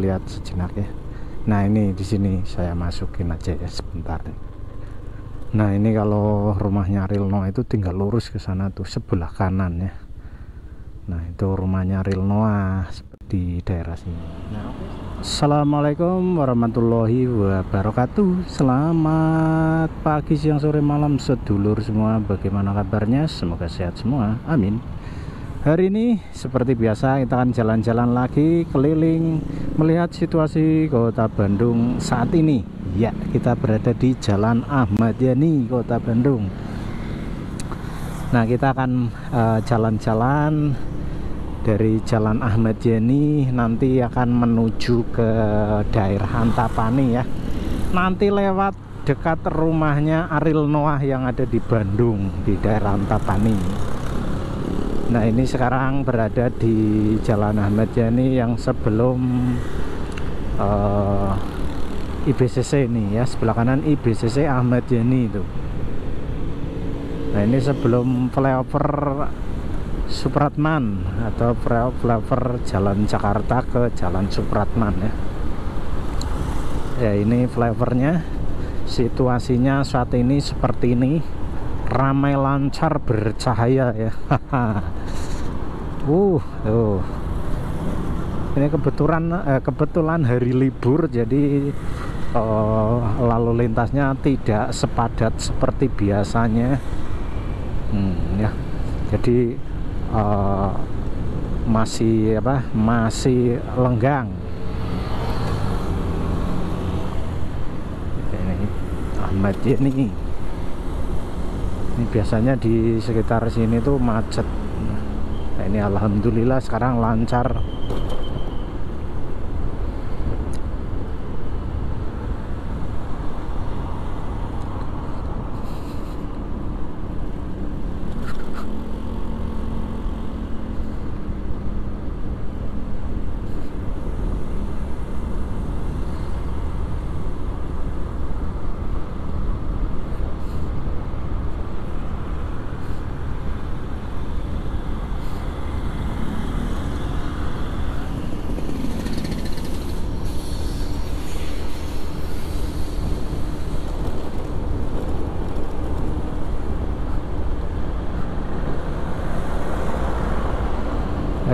lihat sejenak ya. Nah ini di sini saya masukin aja ya sebentar. Nah ini kalau rumahnya Ariel Noah itu tinggal lurus ke sana tuh sebelah kanan ya. Nah itu rumahnya Ariel Noah di daerah sini. Assalamualaikum warahmatullahi wabarakatuh. Selamat pagi, siang, sore, malam sedulur semua. Bagaimana kabarnya? Semoga sehat semua. Amin. Hari ini seperti biasa kita akan jalan-jalan lagi keliling melihat situasi kota Bandung saat ini. Ya, kita berada di Jalan Ahmad Yani, Kota Bandung. Nah, kita akan jalan-jalan dari Jalan Ahmad Yani, nanti akan menuju ke daerah Antapani ya. Nanti lewat dekat rumahnya Ariel Noah yang ada di Bandung, di daerah Antapani. Nah, ini sekarang berada di Jalan Ahmad Yani yang sebelum IBCC ini ya, sebelah kanan IBCC Ahmad Yani itu. Nah ini sebelum flyover Supratman atau flyover Jalan Jakarta ke Jalan Supratman ya. Ya ini flyovernya. Situasinya saat ini seperti ini, ramai lancar bercahaya ya. Ini kebetulan hari libur jadi lalu lintasnya tidak sepadat seperti biasanya ya. Jadi masih lenggang. Ini Ahmad Yani. Ini biasanya di sekitar sini tuh macet. Nah, ini alhamdulillah sekarang lancar.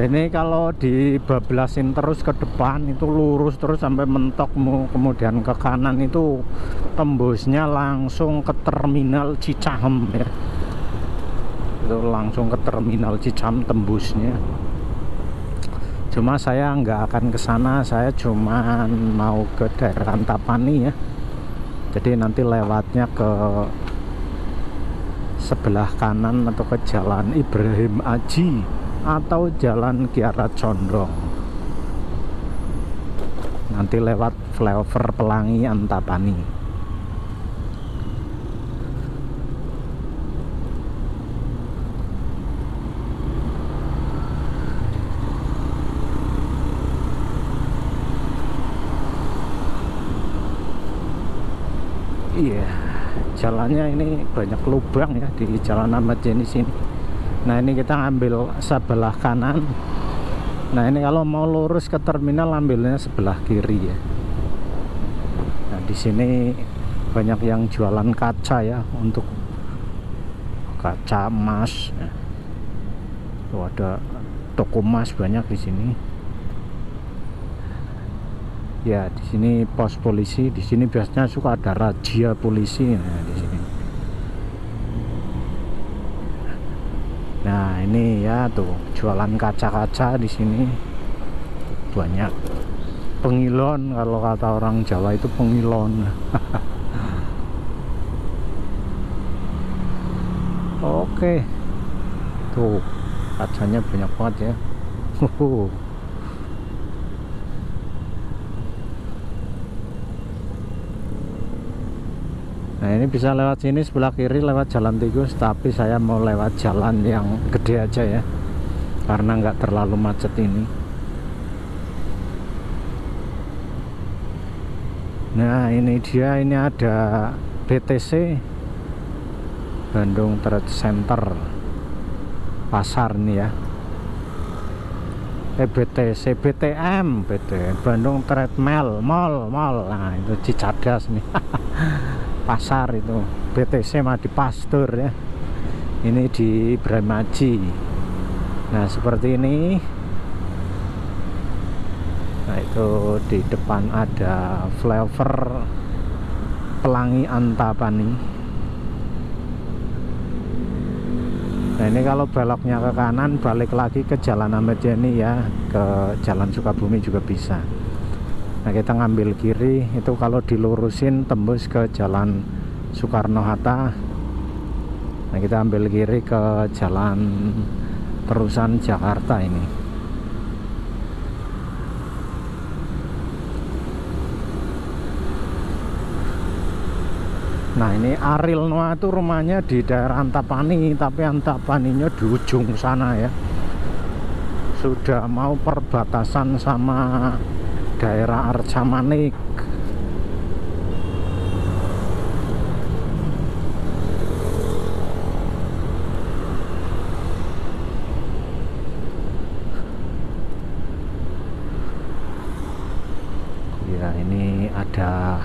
Ini kalau dibablasin terus ke depan itu lurus terus sampai mentok, kemudian ke kanan itu tembusnya langsung ke terminal Cicaheum ya. Itu langsung ke terminal Cicam tembusnya. Cuma saya nggak akan ke sana, saya cuma mau ke daerah Antapani ya. Jadi nanti lewatnya ke sebelah kanan atau ke Jalan Ibrahim Aji atau Jalan Kiara Condong. Nanti lewat flyover Pelangi Antapani. Iya, jalannya ini banyak lubang ya di Jalan Ahmad Yani sini. Nah ini kita ambil sebelah kanan. Nah ini kalau mau lurus ke terminal ambilnya sebelah kiri ya. Nah di sini banyak yang jualan kaca ya, untuk kaca emas. Tuh ada toko emas banyak di sini. Ya di sini pos polisi. Di sini biasanya suka ada razia polisi. Nah di sini. Nah ini ya tuh jualan kaca-kaca di sini banyak. Pengilon kalau kata orang Jawa itu pengilon. Oke, tuh kacanya banyak banget ya. Nah ini bisa lewat sini sebelah kiri lewat jalan tikus, tapi saya mau lewat jalan yang gede aja ya karena nggak terlalu macet ini. Nah ini dia, ini ada BTC Bandung Trade Center pasar nih ya. EBTC, BTM, BTM Bandung Trade Mall, Mall. Nah, itu Cicadas nih. Pasar itu. BTC mah di Pastur ya. Ini di Brahmaji. Nah, seperti ini. Nah, itu di depan ada Flavor Pelangi Antapani. Nah, ini kalau beloknya ke kanan, balik lagi ke Jalan Ahmad Yani ya, ke Jalan Sukabumi juga bisa. Nah, kita ngambil kiri, itu kalau dilurusin tembus ke Jalan Soekarno-Hatta. Nah, kita ambil kiri ke Jalan Terusan Jakarta ini. Nah, ini Ariel Noah itu rumahnya di daerah Antapani, tapi Antapaninya di ujung sana ya. Sudah mau perbatasan sama daerah Arcamanik. Ya, ini ada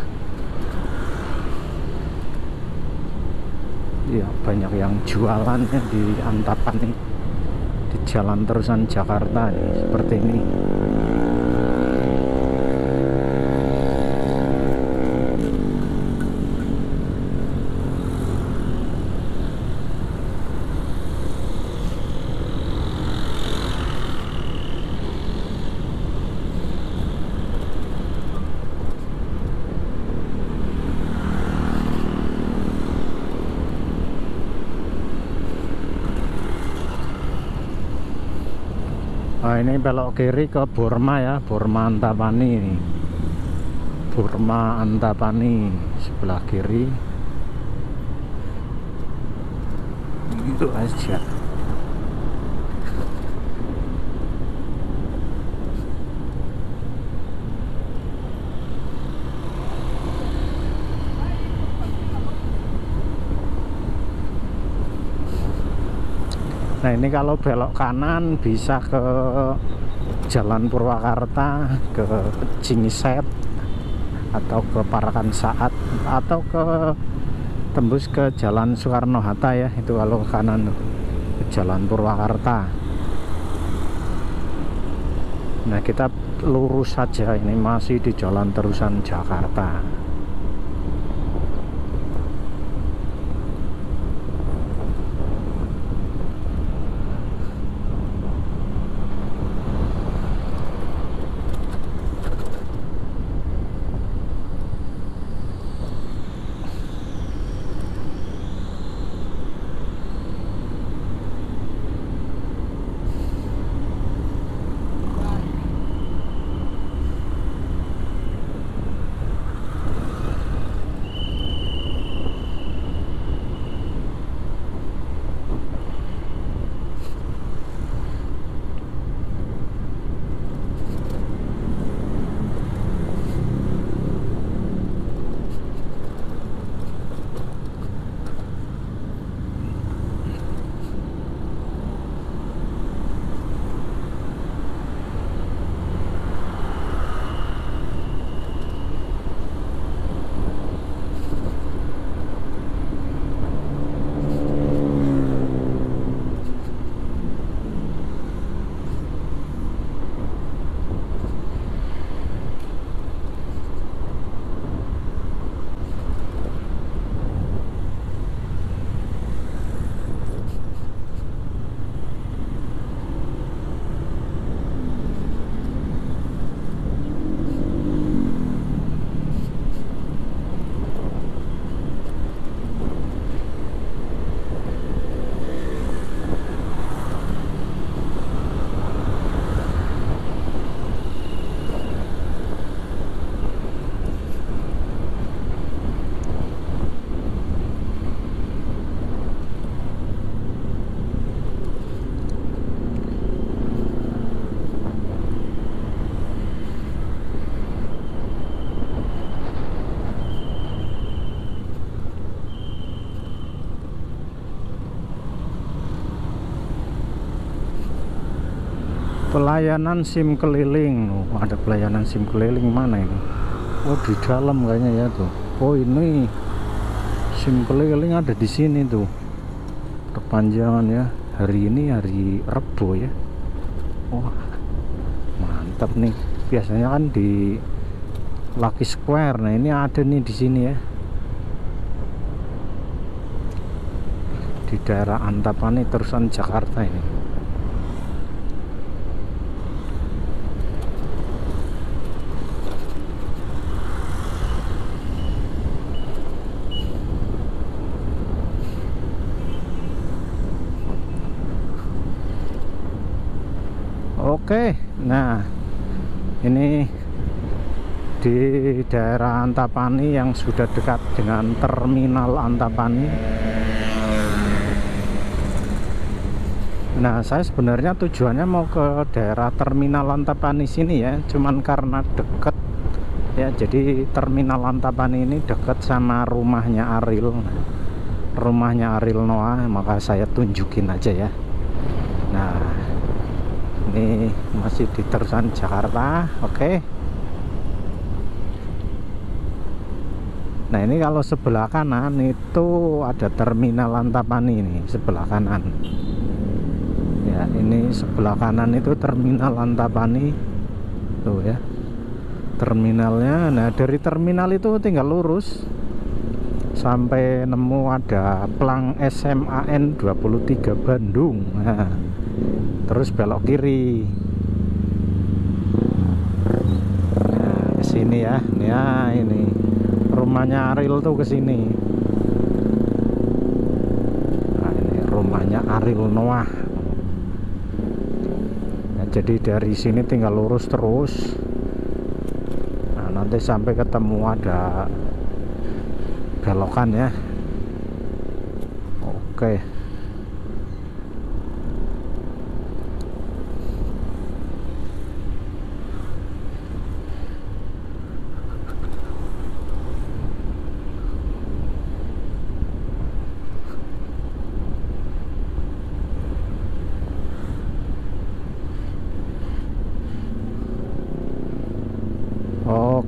ya, banyak yang jualannya di Antapani, di Jalan Terusan Jakarta nih, seperti ini. Nah, ini belok kiri ke Burma ya, Burma Antapani ini. Burma Antapani sebelah kiri. Gitu aja. Nah, ini kalau belok kanan bisa ke Jalan Purwakarta, ke Cingiset, atau ke Parakan Saat, atau ke tembus ke Jalan Soekarno-Hatta ya, itu kalau ke kanan ke Jalan Purwakarta. Nah, kita lurus saja, ini masih di Jalan Terusan Jakarta. Pelayanan SIM keliling. Oh, ada pelayanan SIM keliling mana ini? Oh, di dalam kayaknya ya tuh. Oh, ini SIM keliling ada di sini tuh. Perpanjangan ya. Hari ini hari Rebo ya. Wah, oh, mantap nih. Biasanya kan di Lucky Square. Nah, ini ada nih di sini ya. Di daerah Antapani, Terusan Jakarta ini. Oke, nah ini di daerah Antapani yang sudah dekat dengan terminal Antapani. Nah, saya sebenarnya tujuannya mau ke daerah terminal Antapani sini ya, cuman karena deket ya, jadi terminal Antapani ini deket sama rumahnya Ariel Noah, maka saya tunjukin aja ya. Nah, ini masih di Terusan Jakarta, oke. Nah, ini kalau sebelah kanan itu ada terminal Antapani ini, sebelah kanan. Ya, ini sebelah kanan itu terminal Antapani, tuh ya. Terminalnya, nah dari terminal itu tinggal lurus sampai nemu ada pelang SMAN 23 Bandung. Nah, terus belok kiri. Nah, ke sini ya. Ya, ini rumahnya Ariel tuh ke sini. Nah, ini rumahnya Ariel Noah. Nah, jadi dari sini tinggal lurus terus. Nah, nanti sampai ketemu ada belokan ya. Oke.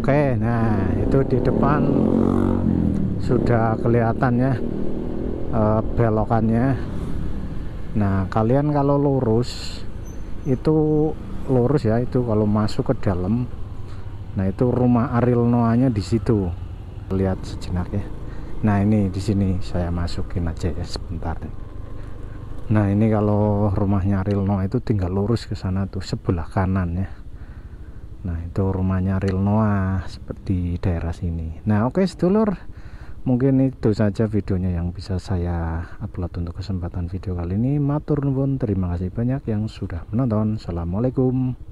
Oke, nah itu di depan sudah kelihatan ya belokannya. Nah, kalian kalau lurus itu lurus ya, itu kalau masuk ke dalam. Nah, itu rumah Ariel Noahnya di situ. Lihat sejenak ya. Nah, ini di sini saya masukin aja ya sebentar. Nah, ini kalau rumahnya Ariel Noah itu tinggal lurus ke sana tuh sebelah kanan ya. Nah, itu rumahnya Ariel Noah seperti daerah sini. Nah, oke sedulur, mungkin itu saja videonya yang bisa saya upload untuk kesempatan video kali ini. Matur nuwun, terima kasih banyak yang sudah menonton. Assalamualaikum.